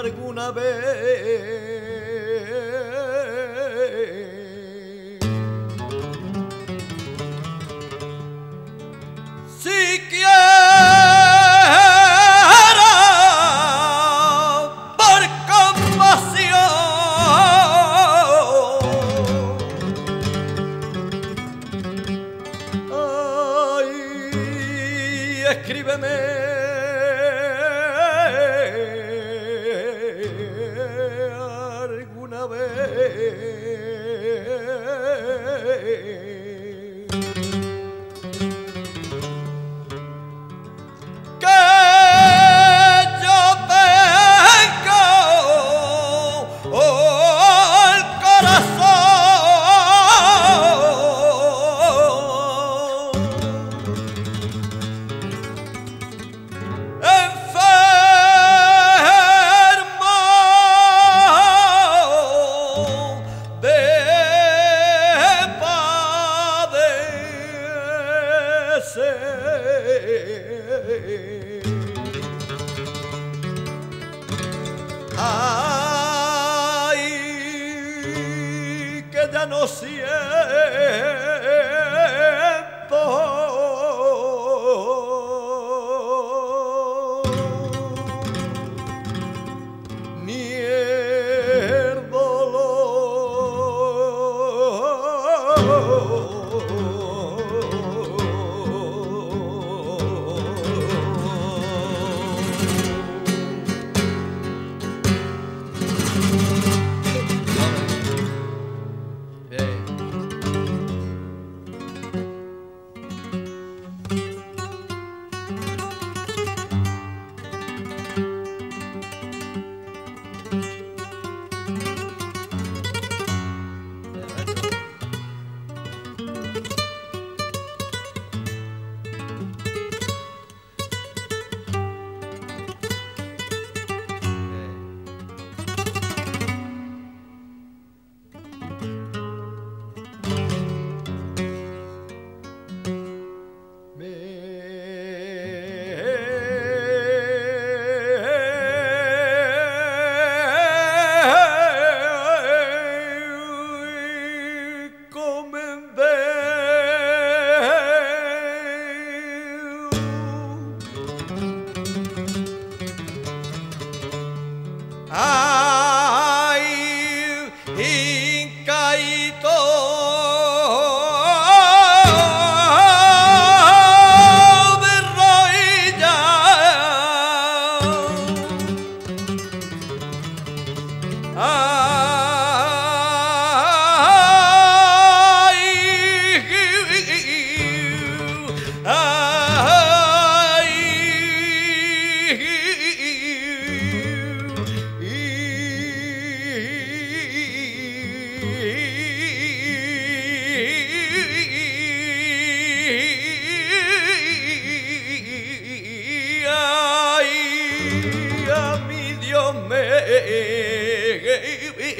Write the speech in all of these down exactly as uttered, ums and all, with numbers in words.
Alguna vez si quiero por compasión, ay, escríbeme. Ay, que ya no siento ni el dolor.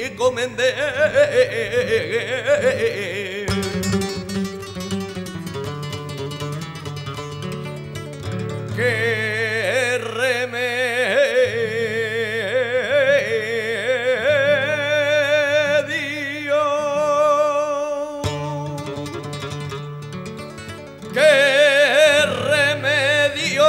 Encomendé que remedio, que remedio.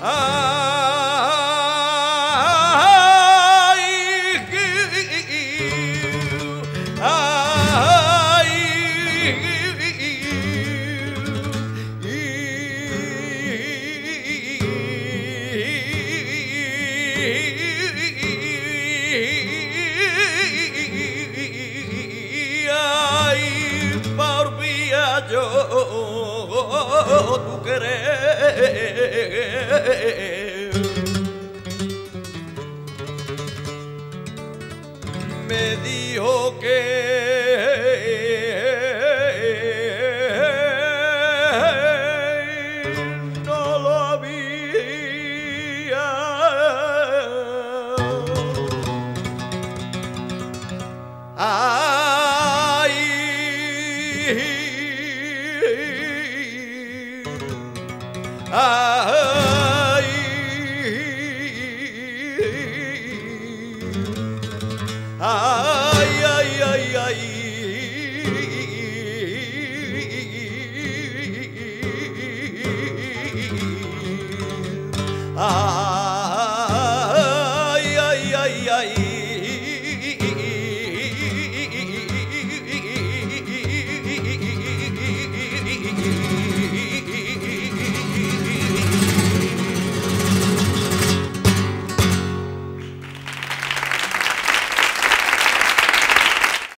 Ay, solo tu querer me dijo que no lo había. Ah, ay, ay, ay, ay, ay.